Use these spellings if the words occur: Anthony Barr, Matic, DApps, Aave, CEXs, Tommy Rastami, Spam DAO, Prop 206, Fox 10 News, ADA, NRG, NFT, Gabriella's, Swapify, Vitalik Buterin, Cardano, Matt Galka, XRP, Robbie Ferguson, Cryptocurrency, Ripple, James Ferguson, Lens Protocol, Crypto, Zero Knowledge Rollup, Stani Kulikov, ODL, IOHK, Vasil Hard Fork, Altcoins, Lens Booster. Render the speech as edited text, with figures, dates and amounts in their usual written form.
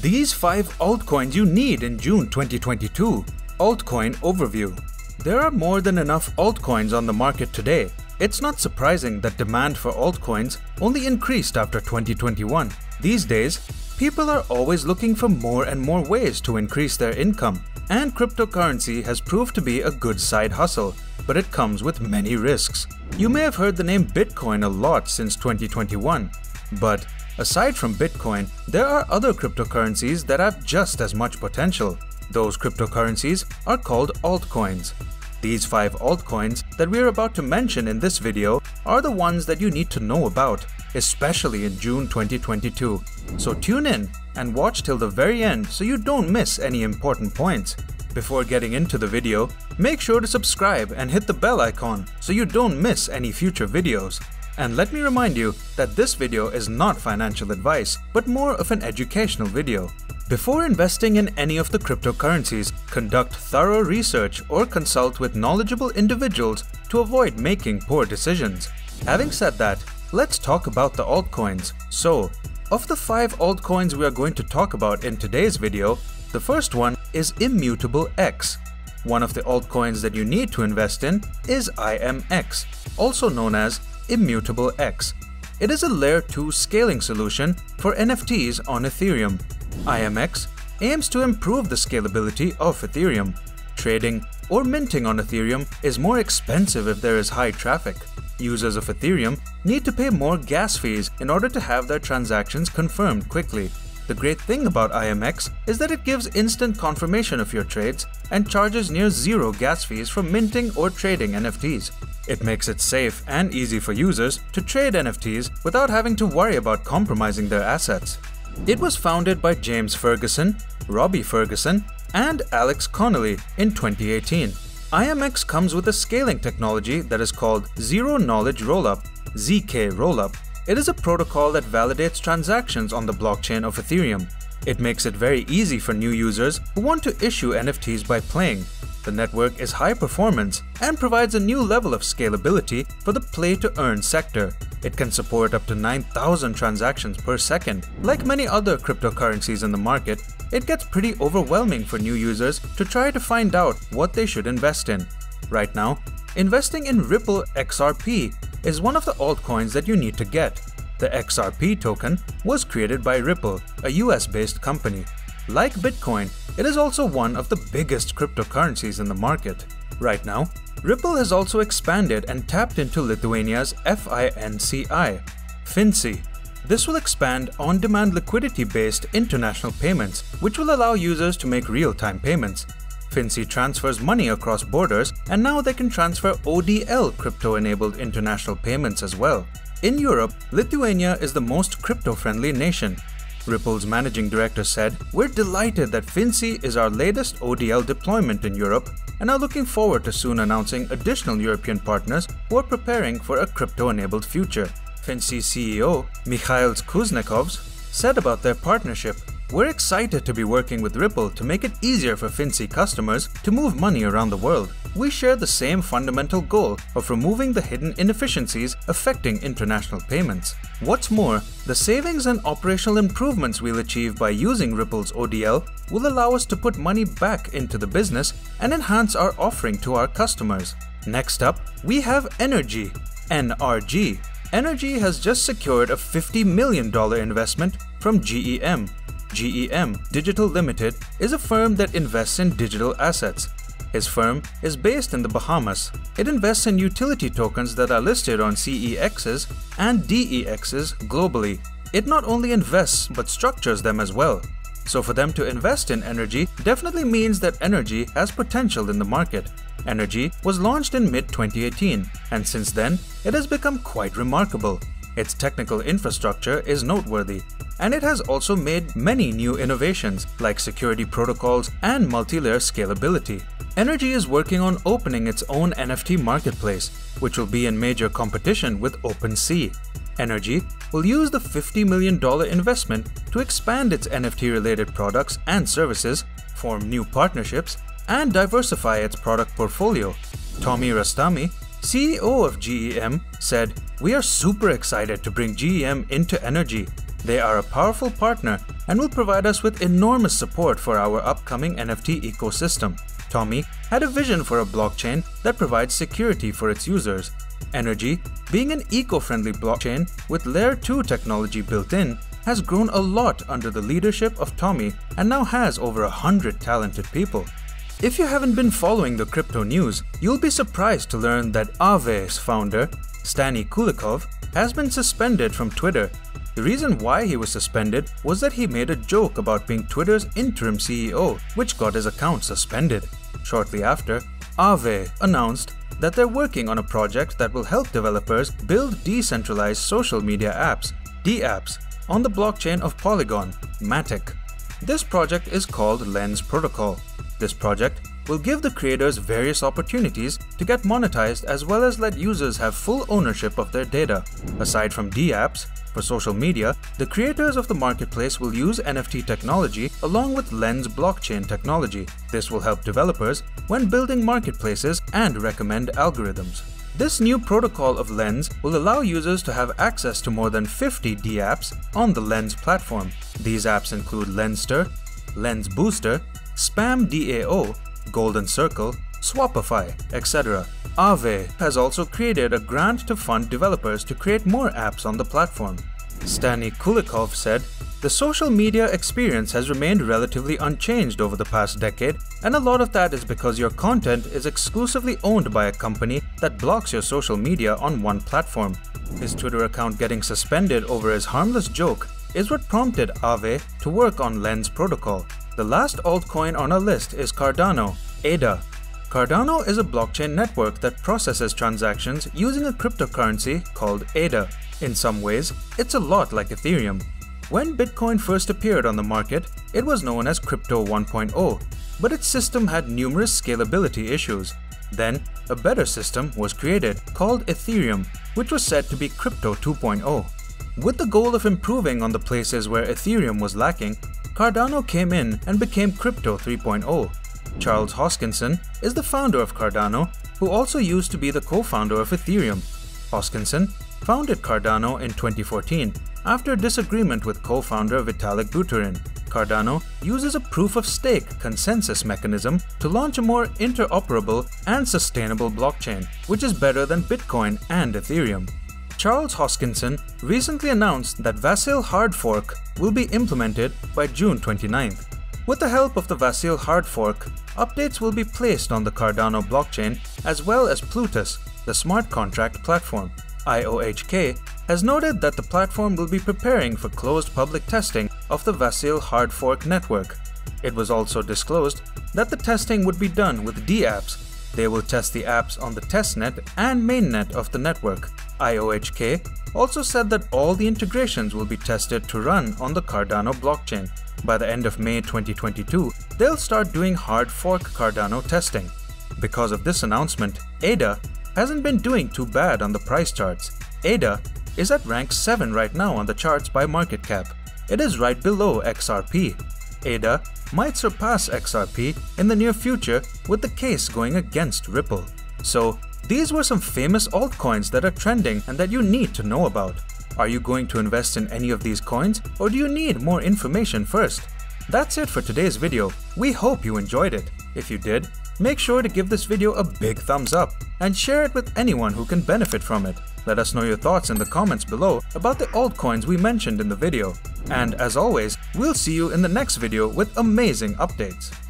These 5 altcoins you need in June 2022. Altcoin overview. There are more than enough altcoins on the market today. It's not surprising that demand for altcoins only increased after 2021. These days, people are always looking for more and more ways to increase their income, and cryptocurrency has proved to be a good side hustle, but it comes with many risks. You may have heard the name Bitcoin a lot since 2021, but aside from Bitcoin, there are other cryptocurrencies that have just as much potential. Those cryptocurrencies are called altcoins. These 5 altcoins that we are about to mention in this video are the ones that you need to know about, especially in June 2022. So tune in and watch till the very end so you don't miss any important points. Before getting into the video, make sure to subscribe and hit the bell icon so you don't miss any future videos. And let me remind you that this video is not financial advice, but more of an educational video. Before investing in any of the cryptocurrencies, conduct thorough research or consult with knowledgeable individuals to avoid making poor decisions. Having said that, let's talk about the altcoins. So, of the 5 altcoins we are going to talk about in today's video, the first one is Immutable X. One of the altcoins that you need to invest in is IMX, also known as Immutable X. It is a Layer 2 scaling solution for NFTs on Ethereum. IMX aims to improve the scalability of Ethereum. Trading or minting on Ethereum is more expensive if there is high traffic. Users of Ethereum need to pay more gas fees in order to have their transactions confirmed quickly. The great thing about IMX is that it gives instant confirmation of your trades and charges near zero gas fees for minting or trading NFTs. It makes it safe and easy for users to trade NFTs without having to worry about compromising their assets. It was founded by James Ferguson, Robbie Ferguson, and Alex Connolly in 2018. IMX comes with a scaling technology that is called Zero Knowledge Rollup, ZK Rollup. It is a protocol that validates transactions on the blockchain of Ethereum. It makes it very easy for new users who want to issue NFTs by playing. The network is high performance and provides a new level of scalability for the play-to-earn sector. It can support up to 9,000 transactions per second. Like many other cryptocurrencies in the market, it gets pretty overwhelming for new users to try to find out what they should invest in. Right now, investing in Ripple XRP is one of the altcoins that you need to get. The XRP token was created by Ripple, a US-based company. Like Bitcoin, it is also one of the biggest cryptocurrencies in the market. Right now, Ripple has also expanded and tapped into Lithuania's Fincy. This will expand on-demand liquidity-based international payments, which will allow users to make real-time payments. Fincy transfers money across borders, and now they can transfer ODL crypto-enabled international payments as well. In Europe, Lithuania is the most crypto-friendly nation. Ripple's managing director said, "We're delighted that Fincy is our latest ODL deployment in Europe and are looking forward to soon announcing additional European partners who are preparing for a crypto-enabled future." Fincy CEO Mikhail Kuznikov said about their partnership, "We're excited to be working with Ripple to make it easier for Fincy customers to move money around the world. We share the same fundamental goal of removing the hidden inefficiencies affecting international payments. What's more, the savings and operational improvements we'll achieve by using Ripple's ODL will allow us to put money back into the business and enhance our offering to our customers." Next up, we have Energy, NRG. Energy has just secured a $50 million investment from GEM. GEM Digital Limited is a firm that invests in digital assets. His firm is based in the Bahamas. It invests in utility tokens that are listed on CEXs and DEXs globally. It not only invests but structures them as well. So for them to invest in Energy definitely means that Energy has potential in the market. Energy was launched in mid-2018, and since then, it has become quite remarkable. Its technical infrastructure is noteworthy, and it has also made many new innovations like security protocols and multi-layer scalability. Energy is working on opening its own NFT marketplace, which will be in major competition with OpenSea. Energy will use the $50 million investment to expand its NFT-related products and services, form new partnerships, and diversify its product portfolio. Tommy Rastami, CEO of GEM, said, "We are super excited to bring GEM into Energy. They are a powerful partner and will provide us with enormous support for our upcoming NFT ecosystem. Tommy had a vision for a blockchain that provides security for its users. Energy, being an eco-friendly blockchain with Layer 2 technology built in, has grown a lot under the leadership of Tommy and now has over 100 talented people. If you haven't been following the crypto news, you'll be surprised to learn that Aave's founder, Stani Kulikov, has been suspended from Twitter. The reason why he was suspended was that he made a joke about being Twitter's interim CEO, which got his account suspended. Shortly after, Aave announced that they're working on a project that will help developers build decentralized social media apps, DApps, on the blockchain of Polygon, Matic. This project is called Lens Protocol. This project will give the creators various opportunities to get monetized as well as let users have full ownership of their data. Aside from DApps, for social media, the creators of the marketplace will use NFT technology along with Lens blockchain technology. This will help developers when building marketplaces and recommend algorithms. This new protocol of Lens will allow users to have access to more than 50 DApps on the Lens platform. These apps include Lenster, Lens Booster, Spam DAO, Golden Circle, Swapify, etc. Aave has also created a grant to fund developers to create more apps on the platform. Stani Kulikov said, "The social media experience has remained relatively unchanged over the past decade, and a lot of that is because your content is exclusively owned by a company that blocks your social media on one platform." His Twitter account getting suspended over his harmless joke is what prompted Aave to work on Lens Protocol. The last altcoin on our list is Cardano, ADA. Cardano is a blockchain network that processes transactions using a cryptocurrency called ADA. In some ways, it's a lot like Ethereum. When Bitcoin first appeared on the market, it was known as Crypto 1.0, but its system had numerous scalability issues. Then, a better system was created called Ethereum, which was said to be Crypto 2.0. With the goal of improving on the places where Ethereum was lacking, Cardano came in and became Crypto 3.0. Charles Hoskinson is the founder of Cardano, who also used to be the co-founder of Ethereum. Hoskinson founded Cardano in 2014 after a disagreement with co-founder Vitalik Buterin. Cardano uses a proof-of-stake consensus mechanism to launch a more interoperable and sustainable blockchain, which is better than Bitcoin and Ethereum. Charles Hoskinson recently announced that Vasil Hard Fork will be implemented by June 29th. With the help of the Vasil Hard Fork, updates will be placed on the Cardano blockchain as well as Plutus, the smart contract platform. IOHK has noted that the platform will be preparing for closed public testing of the Vasil Hard Fork network. It was also disclosed that the testing would be done with DApps. They will test the apps on the testnet and mainnet of the network. IOHK also said that all the integrations will be tested to run on the Cardano blockchain. By the end of May 2022, they'll start doing hard fork Cardano testing. Because of this announcement, ADA hasn't been doing too bad on the price charts. ADA is at rank 7 right now on the charts by market cap. It is right below XRP. ADA might surpass XRP in the near future with the case going against Ripple. So, these were some famous altcoins that are trending and that you need to know about. Are you going to invest in any of these coins, or do you need more information first? That's it for today's video. We hope you enjoyed it. If you did, make sure to give this video a big thumbs up and share it with anyone who can benefit from it. Let us know your thoughts in the comments below about the altcoins we mentioned in the video. And as always, we'll see you in the next video with amazing updates.